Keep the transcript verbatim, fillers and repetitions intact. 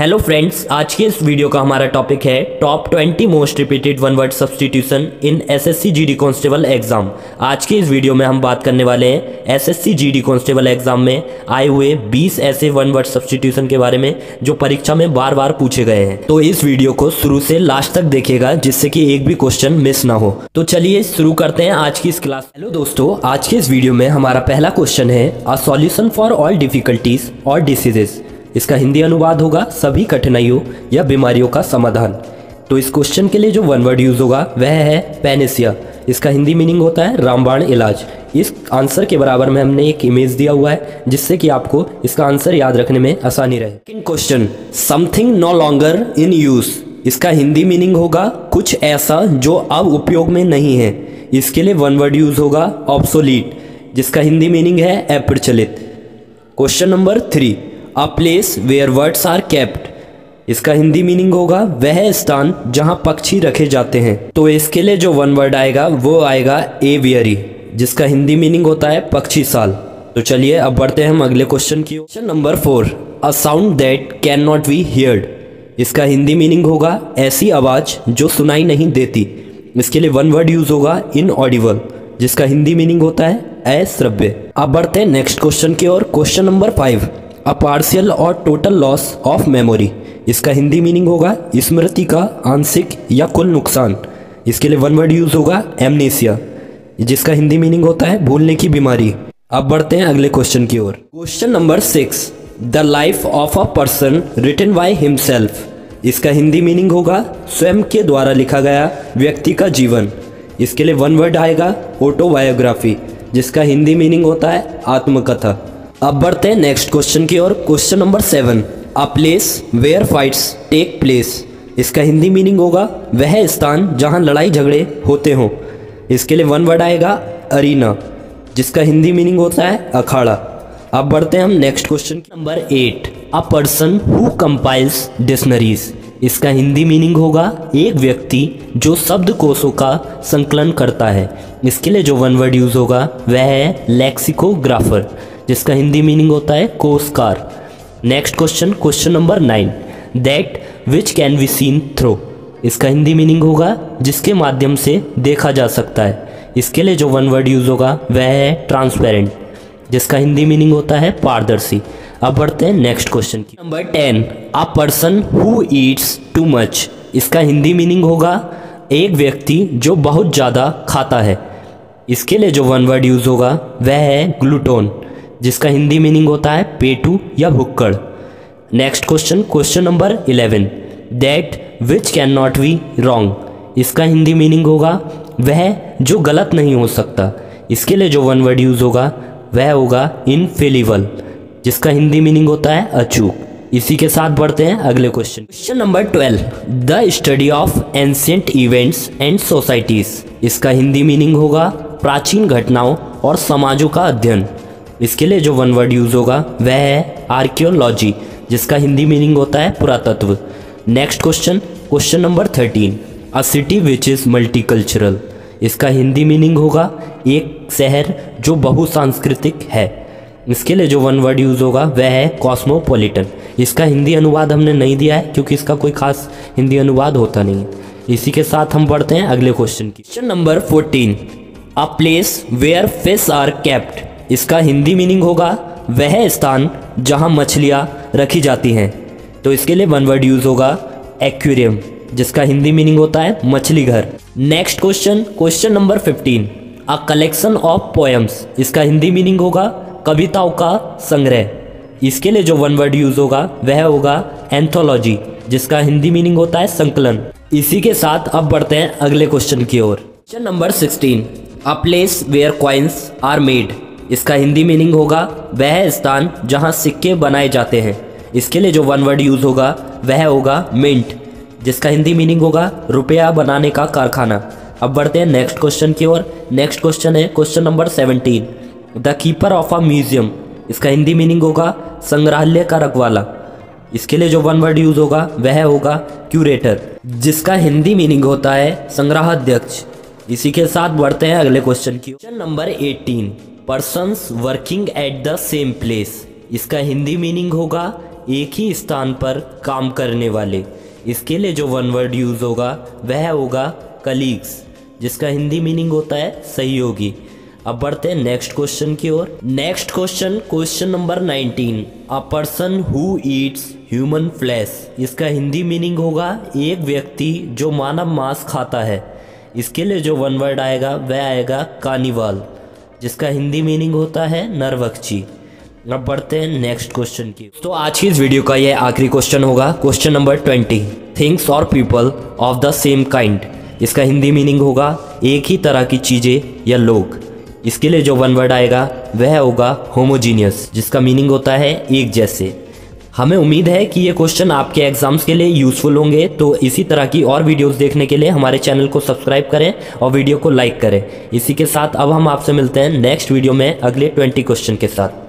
Hello friends, आज के इस वीडियो का हमारा टॉपिक है top twenty most repeated one word substitution in SSC GD constable exam. आज के इस वीडियो में हम बात करने वाले हैं एसएससी जीडी कांस्टेबल एग्जाम में आए हुए बीस ऐसे वन वर्ड सब्सटीट्यूशन के बारे में जो परीक्षा में बार बार पूछे गए हैं। तो इस वीडियो को शुरू से लास्ट तक देखिएगा जिससे कि एक भी क्वेश्चन मिस ना हो। तो चलिए शुरू करते हैं आज की इस क्लास। हेलो दोस्तों, आज के इस वीडियो में हमारा पहला क्वेश्चन है a solution for all difficulties और डिसीजेस। इसका हिंदी अनुवाद होगा सभी कठिनाइयों या बीमारियों का समाधान। तो इस क्वेश्चन के लिए जो वन वर्ड यूज होगा वह है पैनेसिया। इसका हिंदी मीनिंग होता है रामबाण इलाज। इस आंसर के बराबर में हमने एक इमेज दिया हुआ है जिससे कि आपको इसका आंसर याद रखने में आसानी रहे। Second question, something no longer in use. इसका हिंदी मीनिंग होगा कुछ ऐसा जो अब उपयोग में नहीं है। इसके लिए वन वर्ड यूज होगा ऑब्सोलीट, जिसका हिंदी मीनिंग है अप्रचलित। Question number three, a place where words are kept. इसका हिंदी मीनिंग होगा वह स्थान जहां पक्षी रखे जाते हैं। तो इसके लिए जो वन वर्ड आएगा वो आएगा एवियरी, जिसका हिंदी मीनिंग होता है पक्षीशाल। तो चलिए अब बढ़ते हैं हम अगले क्वेश्चन की। Question number four, a sound that can not be heard. इसका हिंदी मीनिंग होगा ऐसी आवाज जो सुनाई नहीं देती। इसके लिए वन वर्ड यूज होगा इनऑडिबल, जिसका हिंदी मीनिंग होता है अश्रव्य। अब बढ़ते हैं नेक्स्ट क्वेश्चन की ओर। Question number five, a partial और टोटल लॉस ऑफ मेमोरी। इसका हिंदी मीनिंग होगा स्मृति का आंशिक या कुल नुकसान। इसके लिए वन वर्ड यूज होगा एमनेसिया, जिसका हिंदी मीनिंग होता है भूलने की बीमारी। अब बढ़ते हैं अगले क्वेश्चन की ओर। Question number six, the life of a person written by himself. इसका हिंदी मीनिंग होगा स्वयं के द्वारा लिखा गया व्यक्ति का जीवन। इसके लिए वन वर्ड आएगा ऑटोबायोग्राफी, जिसका हिंदी मीनिंग होता है आत्मकथा। अब बढ़ते हैं नेक्स्ट क्वेश्चन की ओर। Question number seven, a place where fights take place. इसका हिंदी मीनिंग होगा वह स्थान जहां लड़ाई झगड़े होते हों। इसके लिए वन वर्ड आएगा अरीना, जिसका हिंदी मीनिंग होता है अखाड़ा। अब बढ़ते हैं हम next question number eight, a person who compiles dictionaries. इसका हिंदी मीनिंग होगा एक व्यक्ति जो शब्दकोशों का संकलन करता है। इसके लिए जो वन वर्ड यूज होगा वह है लेक्सिकोग्राफर, जिसका हिंदी मीनिंग होता है कोशकार। Next question, question number nine, that which can be seen through. इसका हिंदी मीनिंग होगा जिसके माध्यम से देखा जा सकता है। इसके लिए जो वन वर्ड यूज होगा वह है ट्रांसपेरेंट, जिसका हिंदी मीनिंग होता है पारदर्शी। अब बढ़ते हैं नेक्स्ट क्वेश्चन की। Number ten, a person who eats too much. इसका हिंदी मीनिंग होगा एक व्यक्ति जो बहुत ज़्यादा खाता है। इसके लिए जो वन वर्ड यूज होगा वह है ग्लूटोन, जिसका हिंदी मीनिंग होता है पेटू या भुक्कड़। Next question, question number eleven, that which can not be wrong. इसका हिंदी मीनिंग होगा वह जो गलत नहीं हो सकता। इसके लिए जो वन वर्ड यूज होगा वह होगा इनफेलिबल, जिसका हिंदी मीनिंग होता है अचूक। इसी के साथ बढ़ते हैं अगले question. Question number twelve, the study of ancient events and societies. इसका हिंदी मीनिंग होगा प्राचीन घटनाओं और समाजों का अध्ययन। इसके लिए जो वन वर्ड यूज होगा वह है आर्कियोलॉजी, जिसका हिंदी मीनिंग होता है पुरातत्व। Next question, question number thirteen, a city which is multicultural. इसका हिंदी मीनिंग होगा एक शहर जो बहुसांस्कृतिक है। इसके लिए जो वन वर्ड यूज होगा वह है कॉस्मोपोलिटन। इसका हिंदी अनुवाद हमने नहीं दिया है क्योंकि इसका कोई खास हिंदी अनुवाद होता नहीं है। इसी के साथ हम बढ़ते हैं अगले क्वेश्चन की। Question number fourteen, a place where fish are kept. इसका हिंदी मीनिंग होगा वह स्थान जहां मछलियां रखी जाती हैं। तो इसके लिए वन वर्ड यूज होगा एक्वेरियम, जिसका हिंदी मीनिंग होता है मछली घर। Next question, question number fifteen, a collection of poems. इसका हिंदी मीनिंग होगा कविताओं का संग्रह। इसके लिए जो वन वर्ड यूज होगा वह होगा एंथोलॉजी, जिसका हिंदी मीनिंग होता है संकलन। इसी के साथ अब बढ़ते हैं अगले क्वेश्चन की ओर। Question number sixteen, a place where coins are made. इसका हिंदी मीनिंग होगा वह स्थान जहां सिक्के बनाए जाते हैं। इसके लिए जो वन वर्ड यूज होगा वह होगा मिंट, जिसका हिंदी मीनिंग होगा रुपया बनाने का कारखाना। अब बढ़ते हैं नेक्स्ट क्वेश्चन की ओर। नेक्स्ट क्वेश्चन है question number seventeen, the keeper of a museum. इसका हिंदी मीनिंग होगा संग्रहालय का रखवाला। इसके लिए जो वन वर्ड यूज होगा वह होगा क्यूरेटर, जिसका हिंदी मीनिंग होता है संग्रहाध्यक्ष। इसी के साथ बढ़ते हैं अगले क्वेश्चन की। Question number eighteen, persons working at the same place. इसका हिंदी मीनिंग होगा एक ही स्थान पर काम करने वाले। इसके लिए जो वन वर्ड यूज़ होगा वह होगा कलीग्स, जिसका हिंदी मीनिंग होता है सहयोगी। अब बढ़ते हैं नेक्स्ट क्वेश्चन की ओर। Next question question number nineteen, a person who eats human flesh. इसका हिंदी मीनिंग होगा एक व्यक्ति जो मानव मांस खाता है। इसके लिए जो वन वर्ड आएगा वह आएगा कार्निवाल, जिसका हिंदी मीनिंग होता है नरभक्षी। अब बढ़ते हैं नेक्स्ट क्वेश्चन की। तो आज की इस वीडियो का यह आखिरी क्वेश्चन होगा, क्वेश्चन नंबर ट्वेंटी, थिंग्स और people of the same kind. इसका हिंदी मीनिंग होगा एक ही तरह की चीज़ें या लोग। इसके लिए जो वन वर्ड आएगा वह होगा होमोजीनियस, जिसका मीनिंग होता है एक जैसे। हमें उम्मीद है कि ये क्वेश्चन आपके एग्जाम्स के लिए यूज़फुल होंगे। तो इसी तरह की और वीडियोस देखने के लिए हमारे चैनल को सब्सक्राइब करें और वीडियो को लाइक करें। इसी के साथ अब हम आपसे मिलते हैं नेक्स्ट वीडियो में अगले ट्वेंटी क्वेश्चन के साथ।